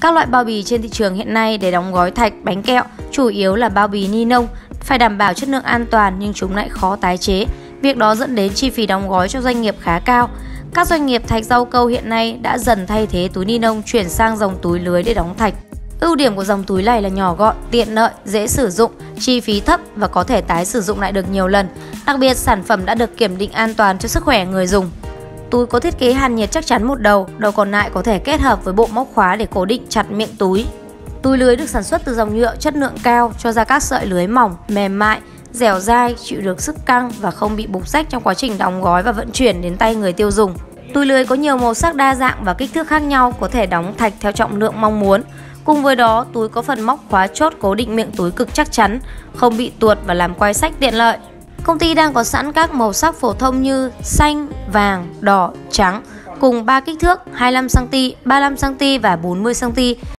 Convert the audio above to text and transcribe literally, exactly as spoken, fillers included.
Các loại bao bì trên thị trường hiện nay để đóng gói thạch, bánh kẹo chủ yếu là bao bì ni lông, phải đảm bảo chất lượng an toàn nhưng chúng lại khó tái chế. Việc đó dẫn đến chi phí đóng gói cho doanh nghiệp khá cao. Các doanh nghiệp thạch rau câu hiện nay đã dần thay thế túi ni lông chuyển sang dòng túi lưới để đóng thạch. Ưu điểm của dòng túi này là nhỏ gọn, tiện lợi, dễ sử dụng, chi phí thấp và có thể tái sử dụng lại được nhiều lần. Đặc biệt, sản phẩm đã được kiểm định an toàn cho sức khỏe người dùng. Túi có thiết kế hàn nhiệt chắc chắn một đầu, đầu còn lại có thể kết hợp với bộ móc khóa để cố định chặt miệng túi. Túi lưới được sản xuất từ dòng nhựa chất lượng cao, cho ra các sợi lưới mỏng, mềm mại, dẻo dai, chịu được sức căng và không bị bục rách trong quá trình đóng gói và vận chuyển đến tay người tiêu dùng. Túi lưới có nhiều màu sắc đa dạng và kích thước khác nhau, có thể đóng thạch theo trọng lượng mong muốn. Cùng với đó, túi có phần móc khóa chốt cố định miệng túi cực chắc chắn, không bị tuột và làm quay sách tiện lợi. Công ty đang có sẵn các màu sắc phổ thông như xanh, vàng, đỏ, trắng cùng ba kích thước: hai mươi lăm xăng ti mét, ba mươi lăm xăng ti mét và bốn mươi xăng ti mét.